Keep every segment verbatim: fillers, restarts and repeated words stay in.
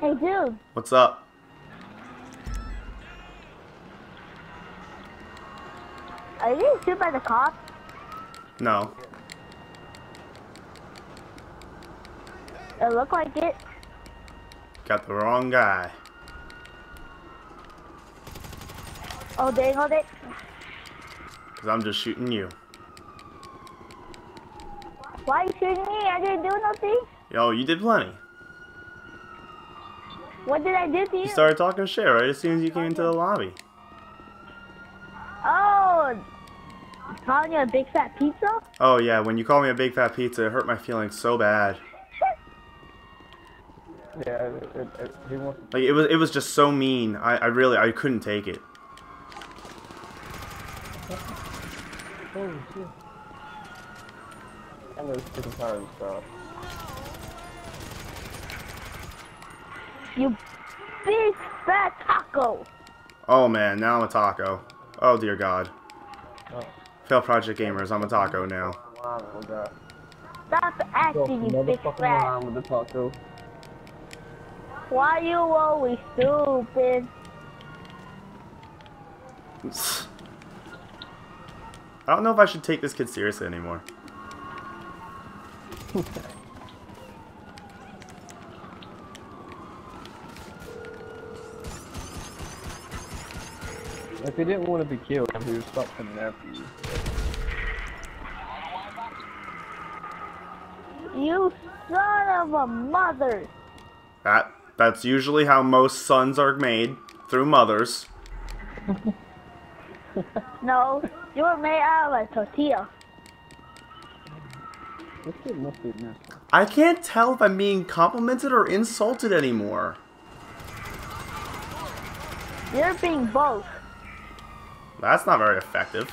Hey, dude. What's up? Are you getting sued by the cops? No. It looked like it. Got the wrong guy. Oh, they hold it. Cause I'm just shooting you. Why are you shooting me? I didn't do nothing. Yo, you did plenty. What did I do to you? You started talking shit right as soon as you came into the lobby. Oh, calling you a big fat pizza? Oh yeah, when you called me a big fat pizza, it hurt my feelings so bad. Yeah, it, it, it, he wants like it was. It was just so mean. I, I really, I couldn't take it. Holy shit! I know it's different times, bro. You big fat taco! Oh man, now I'm a taco. Oh dear God. Oh. Fail Project Gamers, I'm a taco now. Stop acting, you big fat. With the taco. Why you always stupid? I don't know if I should take this kid seriously anymore. If he didn't want to be killed, he would stop coming after you. You son of a mother! That That's usually how most sons are made, through mothers. No, you were made out of a tortilla. I can't tell if I'm being complimented or insulted anymore. You're being both. That's not very effective.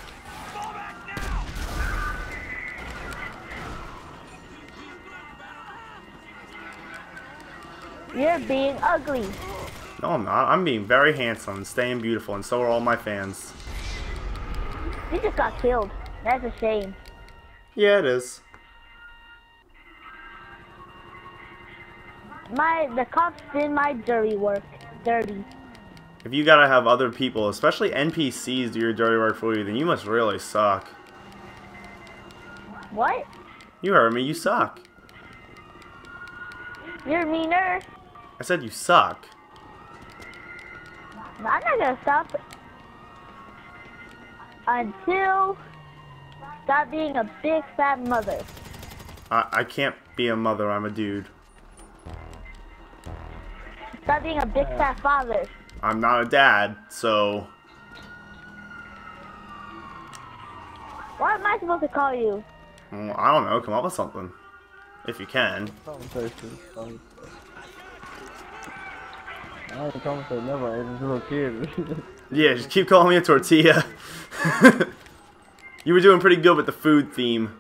Go back now. You're being ugly. No, I'm not. I'm being very handsome and staying beautiful, and so are all my fans. You just got killed. That's a shame. Yeah, it is. My the cops did my dirty work. Dirty. If you gotta have other people, especially N P Cs, do your dirty work for you, then you must really suck. What? You heard me, you suck. You're meaner. I said you suck. I'm not gonna stop until stop being a big fat mother. I, I can't be a mother, I'm a dude. Stop being a big fat father. I'm not a dad, so... What am I supposed to call you? Well, I don't know. Come up with something. If you can. I haven't called myself never. I just a kid. Yeah, just keep calling me a tortilla. You were doing pretty good with the food theme.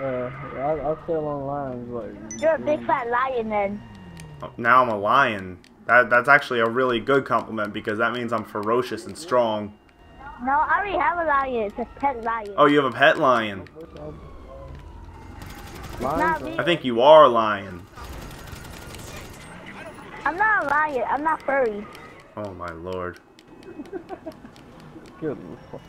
Uh, I, I'll stay along lines like... You're a big fat lion then. Now I'm a lion. That, that's actually a really good compliment because that means I'm ferocious and strong. No, I already have a lion. It's a pet lion. Oh, you have a pet lion. I think you are a lion. I'm not a lion. I'm not furry. Oh, my Lord. Good Lord.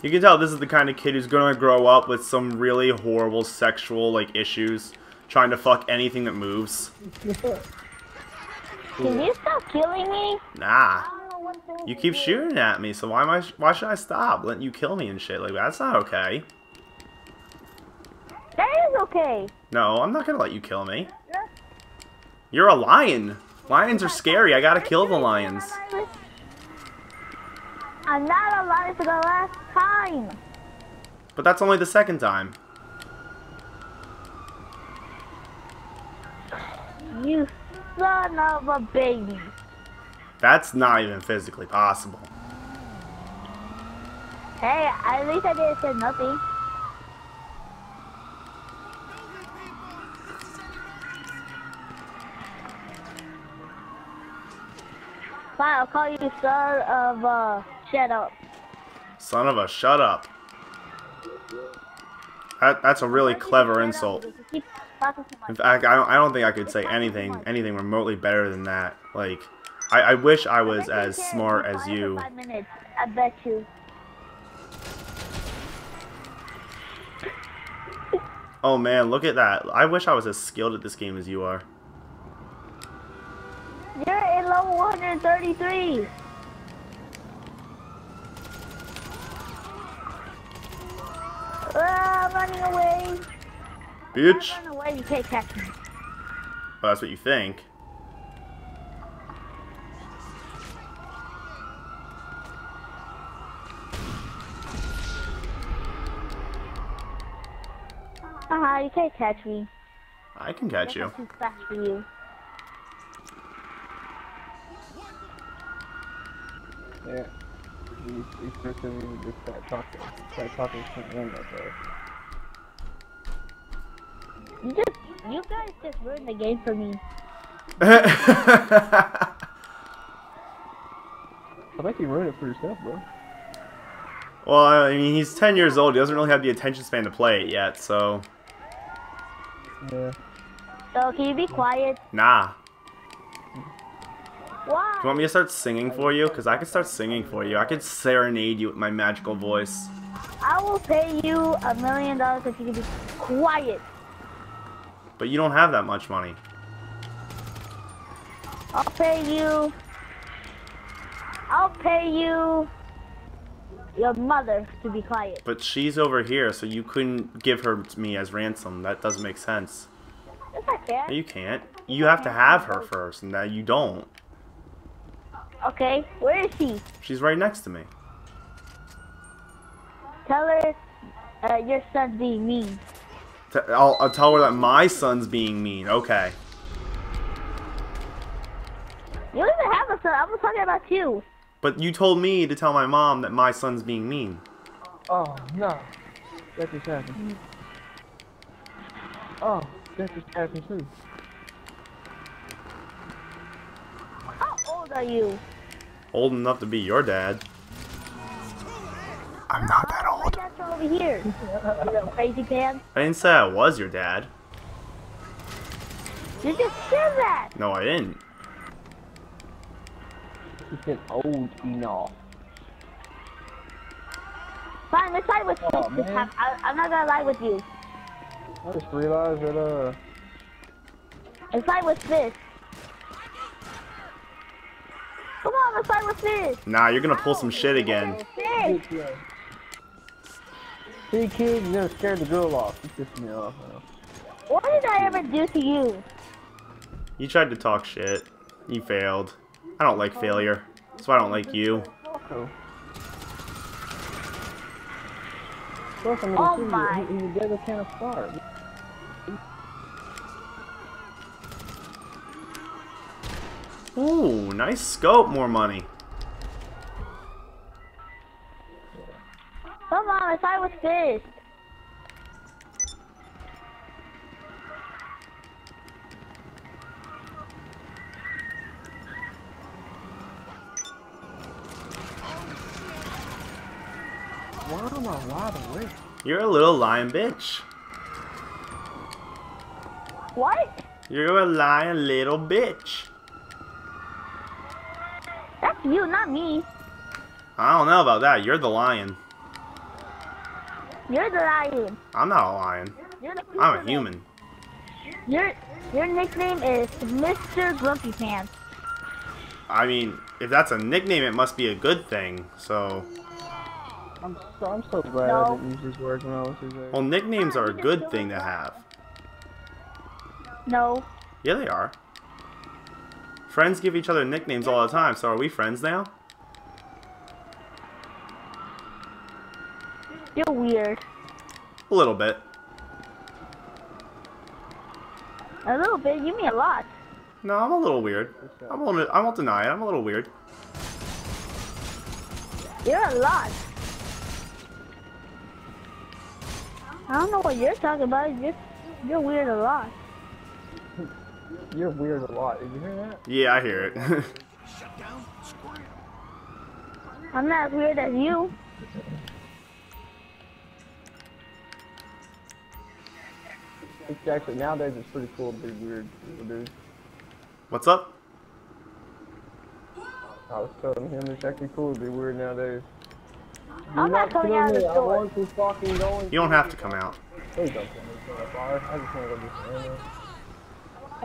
You can tell this is the kind of kid who's gonna grow up with some really horrible sexual like issues, trying to fuck anything that moves. Can you stop killing me? Nah. You keep shooting at me, so why am I? Why should I stop letting you kill me and shit like that? That's not okay. That is okay. No, I'm not gonna let you kill me. You're a lion. Lions are scary. I gotta kill the lions. I'm not alive for the last time. But that's only the second time. You son of a baby. That's not even physically possible. Hey, at least I didn't say nothing. Fine, I'll call you son of a... Shut up. Son of a shut up. That, that's a really clever insult. In fact, I don't, I don't think I could say anything, anything remotely better than that. Like, I, I wish I was as smart as you. I bet you. Oh man, look at that. I wish I was as skilled at this game as you are. You're at level one thirty-three. Ah, I'm running away. Bitch. I'm running away, you can't catch me. Well, that's what you think. Haha, you can't catch me. I can catch you. I'm too fast for you. Yeah, he's, he's person just start talking, start talking to him, though. You just, you guys just ruined the game for me. I think you ruined it for yourself, bro. Well, I mean, he's ten years old. He doesn't really have the attention span to play it yet, so. Yeah. So can you be quiet? Nah. Why? Do you want me to start singing for you? Because I can start singing for you. I could serenade you with my magical voice. I will pay you a million dollars if you can be quiet. But you don't have that much money. I'll pay you. I'll pay you. Your mother to be quiet. But she's over here, so you couldn't give her to me as ransom. That doesn't make sense. That's not fair. No, you can't. You have to have her first, and now you don't. Okay, where is she? She's right next to me. Tell her uh, your son's being mean. T I'll, I'll tell her that my son's being mean. Okay. You don't even have a son. I was talking about you. But you told me to tell my mom that my son's being mean. Oh, no. That just happened. Oh, that just happened too. Are you old enough to be your dad? I'm not that old. My dad's over here. You little crazy pants. I didn't say I was your dad. You just said that. No, I didn't. You said old enough. Fine, let's lie with you. Oh, this time. I, I'm not gonna lie with you. I just realized that uh. Let's lie with this. Come on, let's fight with this. Nah, you're gonna pull some shit again. See, kid, you never scared the girl off. It pissed me off. What did I ever do to you? You tried to talk shit. You failed. I don't like failure. That's why I don't like you. Oh my. He's a kind of star. Ooh, nice scope, more money. Come on, if I was pissed. Why am I wide awake? You're a little lying bitch. What? You're a lying little bitch. That's you, not me. I don't know about that. You're the lion. You're the lion. I'm not a lion. You're the I'm a human. Your your nickname is Mister Grumpy Pants. I mean, if that's a nickname, it must be a good thing. So. I'm so, I'm so glad no. I didn't use his words when I was there. Well, nicknames are a good thing to have. No. Yeah, they are. Friends give each other nicknames all the time, so are we friends now? You're weird. A little bit. A little bit? You mean a lot. No, I'm a little weird. I'm a little, I won't deny it. I'm a little weird. You're a lot. I don't know what you're talking about. You're, you're weird a lot. You're weird a lot. Did you hear that? Yeah, I hear it. I'm not as weird as you. It's actually, nowadays it's pretty cool to be weird people, dude. What's up? I was telling him it's actually cool to be weird nowadays. You're I'm not coming out of the door. I fucking going you don't have to come out. Please don't come out. I just want to go do something.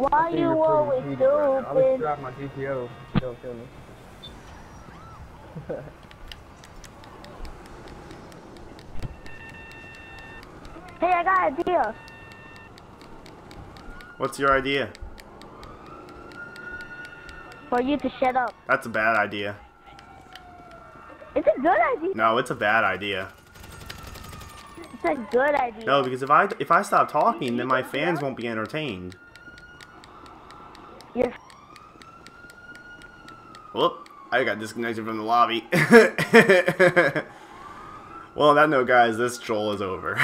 Why you always stupid? Right I'll just drive my G T O. Don't kill me. Hey, I got an idea. What's your idea? For you to shut up. That's a bad idea. It's a good idea. No, it's a bad idea. It's a good idea. No, because if I if I stop talking, then my fans won't be entertained. Yes. Whoop! I got disconnected from the lobby. Well, on that note, guys, this troll is over.